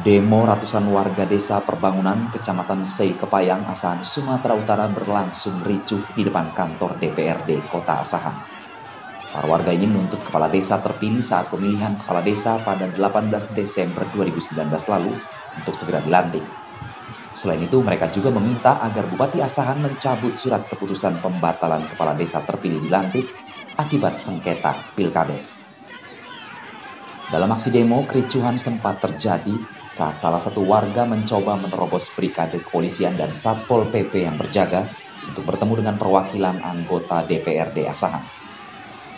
Demo ratusan warga desa Perbangunan, Kecamatan Sei Kepayang, Asahan, Sumatera Utara berlangsung ricuh di depan kantor DPRD Kota Asahan. Para warga ini menuntut kepala desa terpilih saat pemilihan kepala desa pada 18 Desember 2019 lalu untuk segera dilantik. Selain itu, mereka juga meminta agar Bupati Asahan mencabut surat keputusan pembatalan kepala desa terpilih dilantik akibat sengketa Pilkades. Dalam aksi demo, kericuhan sempat terjadi saat salah satu warga mencoba menerobos brigade kepolisian dan Satpol PP yang berjaga untuk bertemu dengan perwakilan anggota DPRD Asahan.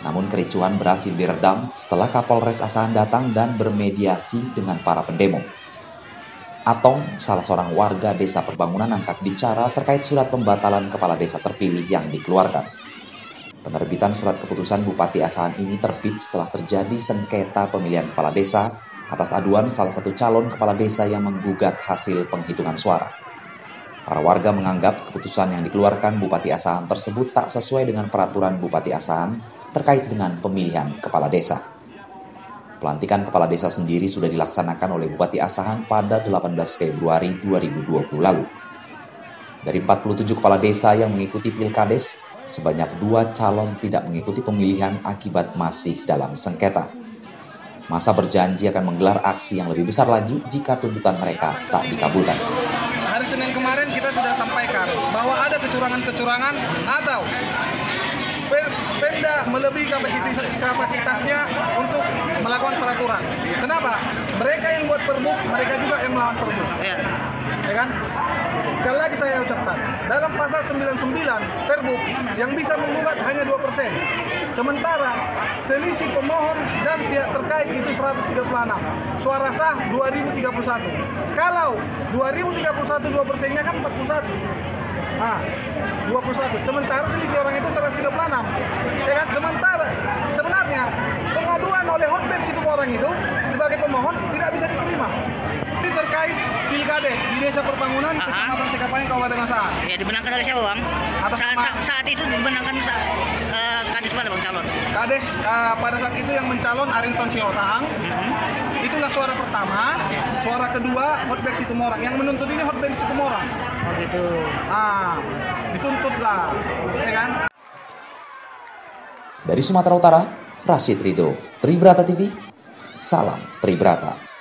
Namun kericuhan berhasil diredam setelah Kapolres Asahan datang dan bermediasi dengan para pendemo. Atong, salah seorang warga desa Perbangunan, angkat bicara terkait surat pembatalan kepala desa terpilih yang dikeluarkan. Penerbitan surat keputusan Bupati Asahan ini terbit setelah terjadi sengketa pemilihan kepala desa atas aduan salah satu calon kepala desa yang menggugat hasil penghitungan suara. Para warga menganggap keputusan yang dikeluarkan Bupati Asahan tersebut tak sesuai dengan peraturan Bupati Asahan terkait dengan pemilihan kepala desa. Pelantikan kepala desa sendiri sudah dilaksanakan oleh Bupati Asahan pada 18 Februari 2020 lalu. Dari 47 kepala desa yang mengikuti Pilkades, sebanyak 2 calon tidak mengikuti pemilihan akibat masih dalam sengketa. Masa berjanji akan menggelar aksi yang lebih besar lagi jika tuntutan mereka tak dikabulkan. Hari Senin kemarin kita sudah sampaikan bahwa ada kecurangan-kecurangan atau Pemda melebihi kapasitasnya untuk melakukan peraturan. Kenapa? Mereka yang buat pergub, mereka juga yang melawan pergub. Ya kan? Sekali lagi saya ucapkan, dalam pasal 99 Perbub yang bisa menggugat hanya 2%. Sementara selisih pemohon dan pihak terkait itu 136. Suara sah 2031. Kalau 2031 2%-nya kan 41. Nah, 21. Sementara selisih orang itu 136. Ya kan? Sementara sebenarnya pengaduan oleh Hotback situ orang itu sebagai pemohon tidak bisa diterima. Terkait Pilkades di desa Perbangunan, Kecamatan Sei Kepayang, Kabupaten Asahan. Ya, dibenangkan oleh siapa, Bang? Saat itu dibenangkan Kades mana, Bang, calon? Kades pada saat itu yang mencalon Arin Tonsio Taang. Itulah suara pertama. Suara kedua Hotback Situmorang. Yang menuntut ini Hotback Situmorang. Oh gitu. Ah, dituntutlah, ya kan? Dari Sumatera Utara, Rasid Rido, Tribrata TV. Salam Tribrata.